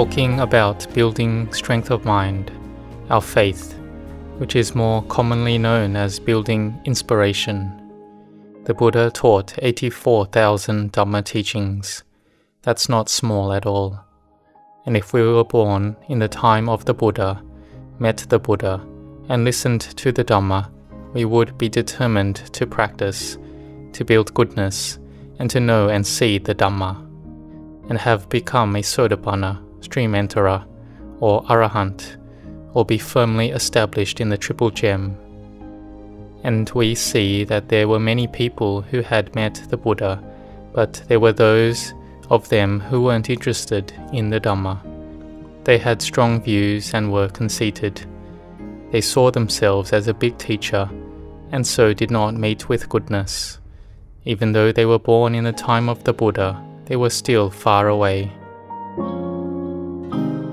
talking about building strength of mind, our faith, which is more commonly known as building inspiration. The Buddha taught 84,000 Dhamma teachings. That's not small at all. And if we were born in the time of the Buddha, met the Buddha, and listened to the Dhamma, we would be determined to practice, to build goodness, and to know and see the Dhamma, and have become a Sotapanna, stream enterer, or Arahant, or be firmly established in the Triple Gem. And we see that there were many people who had met the Buddha, but there were those of them who weren't interested in the Dhamma. They had strong views and were conceited. They saw themselves as a big teacher, and so did not meet with goodness. Even though they were born in the time of the Buddha, they were still far away.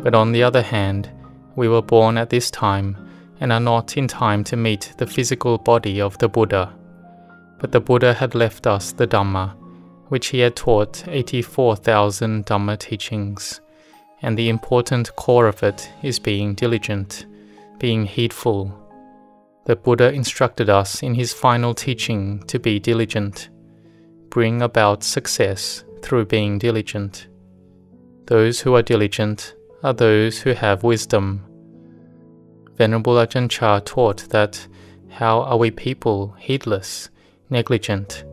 But on the other hand, we were born at this time, and are not in time to meet the physical body of the Buddha. But the Buddha had left us the Dhamma, which he had taught 84,000 Dhamma teachings, and the important core of it is being diligent, being heedful. The Buddha instructed us in his final teaching to be diligent, bring about success through being diligent. Those who are diligent are those who have wisdom. Venerable Ajahn Chah taught that, how are we people heedless, negligent?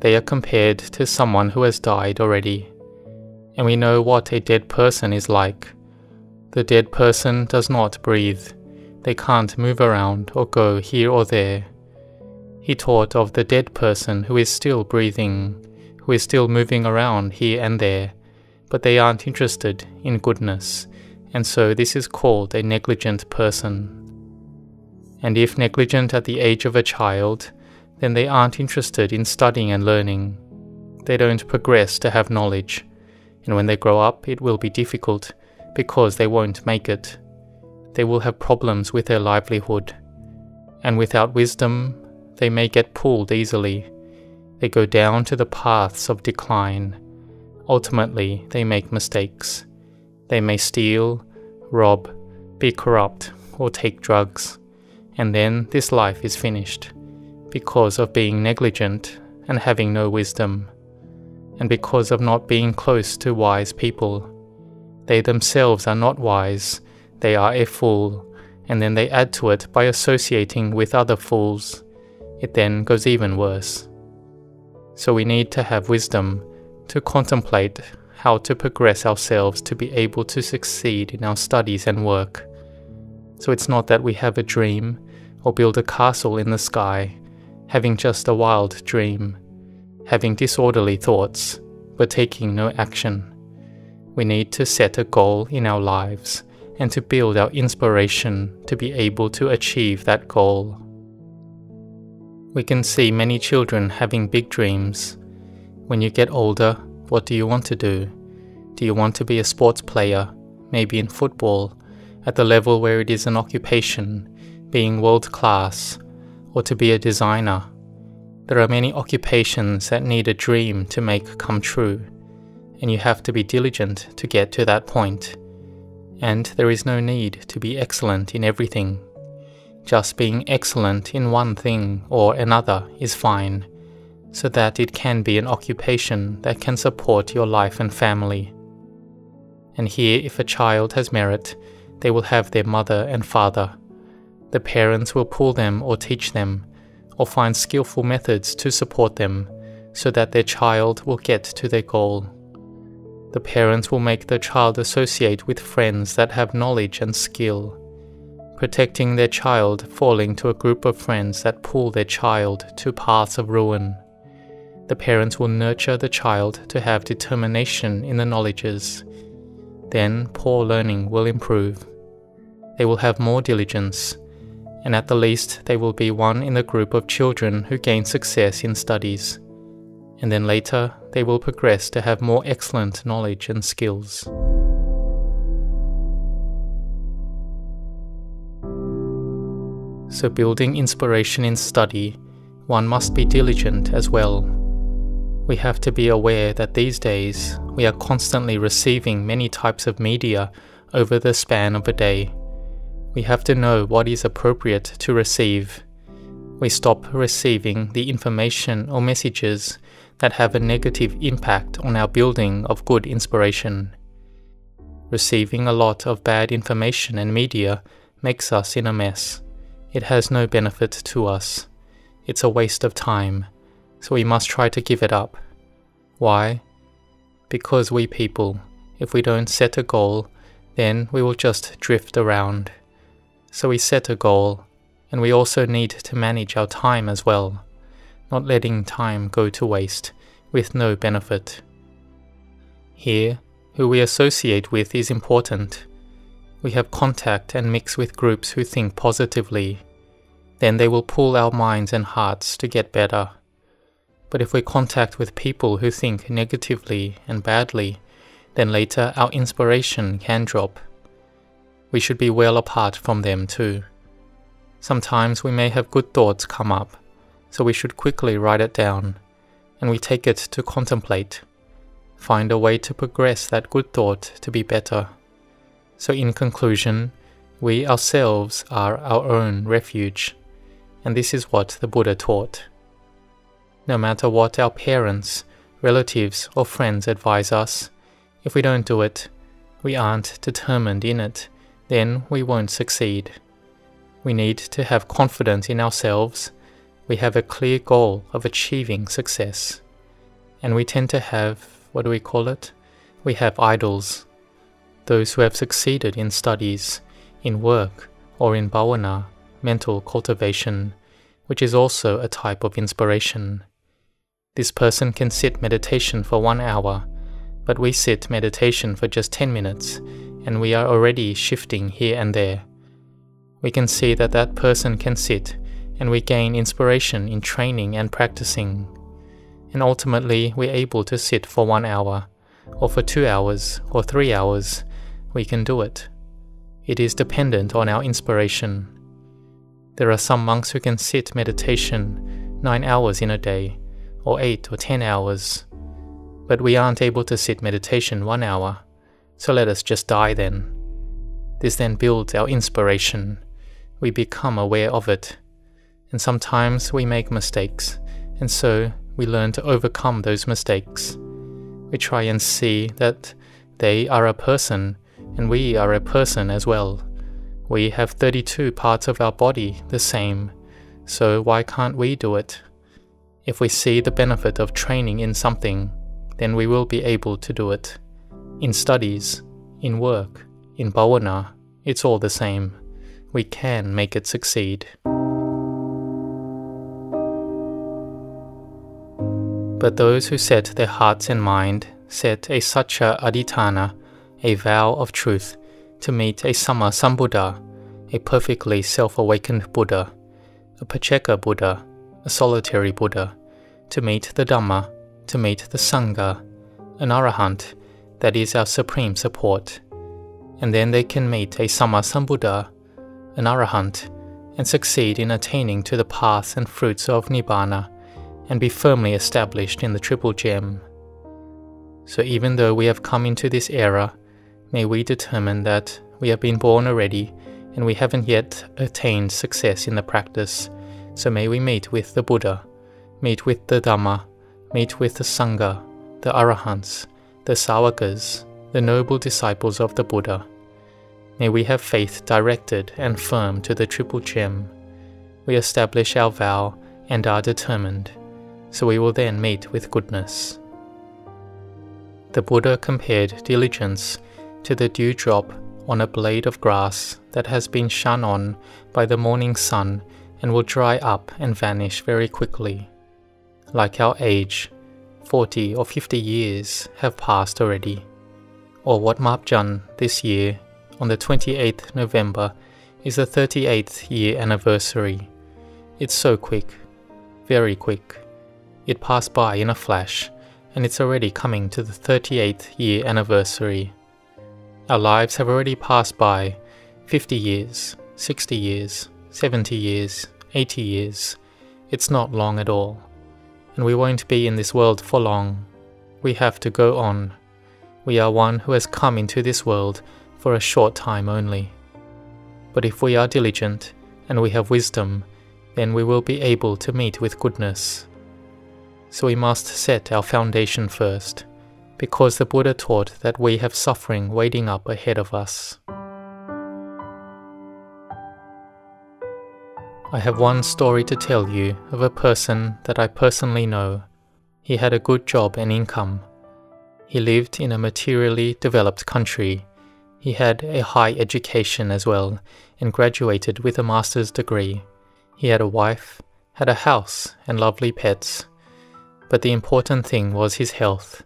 They are compared to someone who has died already. And we know what a dead person is like. The dead person does not breathe. They can't move around or go here or there. He taught of the dead person who is still breathing, who is still moving around here and there, but they aren't interested in goodness, and so this is called a negligent person. And if negligent at the age of a child, then they aren't interested in studying and learning. They don't progress to have knowledge, and when they grow up it will be difficult because they won't make it. They will have problems with their livelihood, and without wisdom they may get pulled easily. They go down to the paths of decline. Ultimately they make mistakes. They may steal, rob, be corrupt, or take drugs, and then this life is finished, because of being negligent and having no wisdom, and because of not being close to wise people. They themselves are not wise, they are a fool, and then they add to it by associating with other fools. It then goes even worse. So we need to have wisdom to contemplate how to progress ourselves to be able to succeed in our studies and work. So it's not that we have a dream or build a castle in the sky, having just a wild dream, having disorderly thoughts, but taking no action. We need to set a goal in our lives and to build our inspiration to be able to achieve that goal. We can see many children having big dreams. When you get older, what do you want to do? Do you want to be a sports player, maybe in football, at the level where it is an occupation, being world class, or to be a designer? There are many occupations that need a dream to make come true, and you have to be diligent to get to that point. And there is no need to be excellent in everything. Just being excellent in one thing or another is fine, so that it can be an occupation that can support your life and family. And here, if a child has merit, they will have their mother and father. The parents will pull them or teach them, or find skillful methods to support them, so that their child will get to their goal. The parents will make the child associate with friends that have knowledge and skill, protecting their child falling to a group of friends that pull their child to paths of ruin. The parents will nurture the child to have determination in the knowledges. Then poor learning will improve. They will have more diligence, and at the least they will be one in the group of children who gain success in studies, and then later they will progress to have more excellent knowledge and skills. So building inspiration in study, one must be diligent as well. We have to be aware that these days we are constantly receiving many types of media over the span of a day. We have to know what is appropriate to receive. We stop receiving the information or messages that have a negative impact on our building of good inspiration. Receiving a lot of bad information and media makes us in a mess. It has no benefit to us. It's a waste of time. So we must try to give it up. Why? Because we people, if we don't set a goal, then we will just drift around. So we set a goal, and we also need to manage our time as well, not letting time go to waste with no benefit. Here, who we associate with is important. We have contact and mix with groups who think positively. Then they will pull our minds and hearts to get better. But if we contact with people who think negatively and badly, then later our inspiration can drop. We should be well apart from them too. Sometimes we may have good thoughts come up, so we should quickly write it down, and we take it to contemplate. Find a way to progress that good thought to be better. So in conclusion, we ourselves are our own refuge, and this is what the Buddha taught. No matter what our parents, relatives or friends advise us, if we don't do it, we aren't determined in it, then we won't succeed. We need to have confidence in ourselves. We have a clear goal of achieving success. And we tend to have, what do we call it? We have idols. Those who have succeeded in studies, in work or in bhavana, mental cultivation, which is also a type of inspiration. This person can sit meditation for 1 hour, but we sit meditation for just 10 minutes, and we are already shifting here and there. We can see that that person can sit, and we gain inspiration in training and practicing. And ultimately, we're able to sit for 1 hour, or for 2 hours, or 3 hours. We can do it. It is dependent on our inspiration. There are some monks who can sit meditation 9 hours in a day, or 8 or 10 hours, but we aren't able to sit meditation 1 hour, so let us just die then. This then builds our inspiration. We become aware of it, and sometimes we make mistakes, and so we learn to overcome those mistakes. We try and see that they are a person, and we are a person as well. We have 32 parts of our body the same, so why can't we do it? If we see the benefit of training in something, then we will be able to do it. In studies, in work, in bhavana, it's all the same. We can make it succeed. But those who set their hearts and mind set a satcha adhitana, a vow of truth, to meet a samasambuddha, a perfectly self-awakened Buddha, a Pacheka Buddha, a solitary Buddha, to meet the Dhamma, to meet the Sangha, an Arahant, that is our supreme support. And then they can meet a Samasambuddha, an Arahant, and succeed in attaining to the path and fruits of Nibbana, and be firmly established in the Triple Gem. So even though we have come into this era, may we determine that we have been born already, and we haven't yet attained success in the practice. So may we meet with the Buddha, meet with the Dhamma, meet with the Sangha, the Arahants, the Sawakas, the noble disciples of the Buddha. May we have faith directed and firm to the Triple Gem. We establish our vow and are determined, so we will then meet with goodness. The Buddha compared diligence to the dewdrop on a blade of grass that has been shone on by the morning sun and will dry up and vanish very quickly. Like our age, 40 or 50 years have passed already. Or Wat Marp Jan this year, on the 28th November, is the 38th year anniversary. It's so quick, very quick. It passed by in a flash, and it's already coming to the 38th year anniversary. Our lives have already passed by 50 years, 60 years, 70 years, 80 years. It's not long at all. and we won't be in this world for long. We have to go on. We are one who has come into this world for a short time only. But if we are diligent, and we have wisdom, then we will be able to meet with goodness. So we must set our foundation first, because the Buddha taught that we have suffering waiting up ahead of us. I have one story to tell you of a person that I personally know. He had a good job and income. He lived in a materially developed country. He had a high education as well, and graduated with a master's degree. He had a wife, had a house, and lovely pets. But the important thing was his health.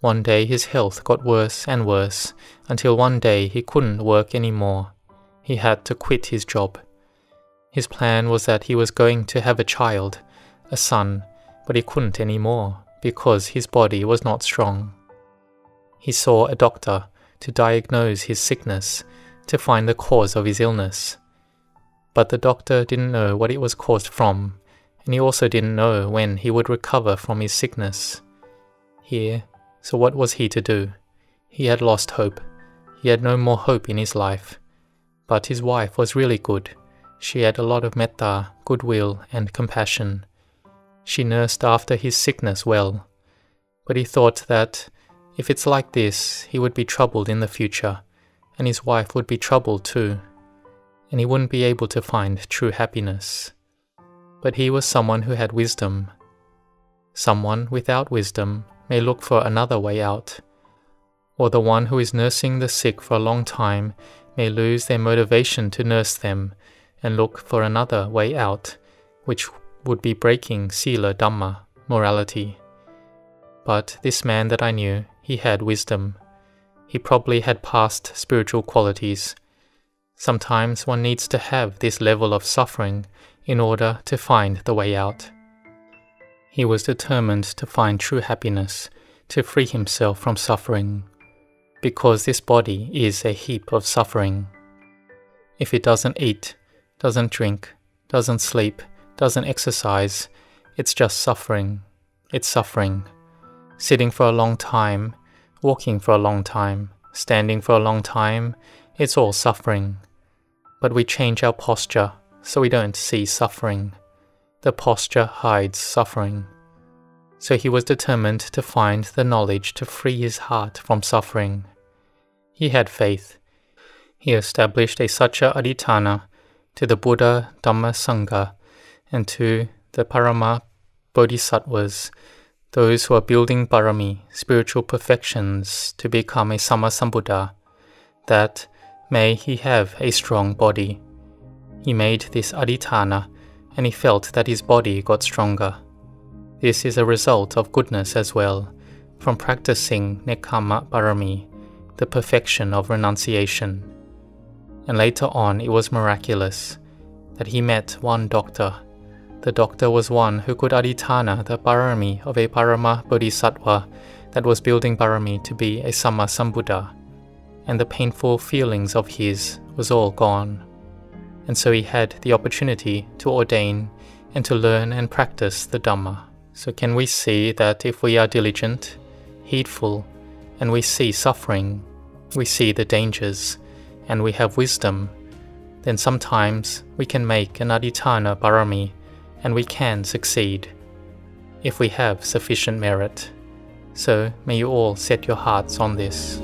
One day his health got worse and worse, until one day he couldn't work anymore. He had to quit his job. His plan was that he was going to have a child, a son, but he couldn't anymore, because his body was not strong. He saw a doctor to diagnose his sickness, to find the cause of his illness. But the doctor didn't know what it was caused from, and he also didn't know when he would recover from his sickness. So what was he to do? He had lost hope. He had no more hope in his life. But his wife was really good. She had a lot of metta, goodwill, and compassion. She nursed after his sickness well. But he thought that if it's like this, he would be troubled in the future, and his wife would be troubled too, and he wouldn't be able to find true happiness. But he was someone who had wisdom. Someone without wisdom may look for another way out, or the one who is nursing the sick for a long time may lose their motivation to nurse them and look for another way out, which would be breaking sila-dhamma, morality. But this man that I knew, he had wisdom. He probably had past spiritual qualities. Sometimes one needs to have this level of suffering in order to find the way out. He was determined to find true happiness, to free himself from suffering, because this body is a heap of suffering. If it doesn't eat, doesn't drink, doesn't sleep, doesn't exercise, it's just suffering. It's suffering. Sitting for a long time, walking for a long time, standing for a long time, it's all suffering. But we change our posture so we don't see suffering. The posture hides suffering. So he was determined to find the knowledge to free his heart from suffering. He had faith. He established a satcha adhitana to the Buddha, Dhamma, Sangha, and to the Parama Bodhisattvas, those who are building barami, spiritual perfections, to become a samasambuddha, that may he have a strong body. He made this adhitana, and he felt that his body got stronger. This is a result of goodness as well, from practicing Nekama Barami, the perfection of renunciation. And later on it was miraculous that he met one doctor. The doctor was one who could adhitana the barami of a Parama Bodhisattva that was building barami to be a Samasambuddha, and the painful feelings of his was all gone. And so he had the opportunity to ordain and to learn and practice the Dhamma. So can we see that if we are diligent, heedful, and we see suffering, we see the dangers, and we have wisdom, then sometimes we can make an adhitana barami, and we can succeed, if we have sufficient merit. So may you all set your hearts on this.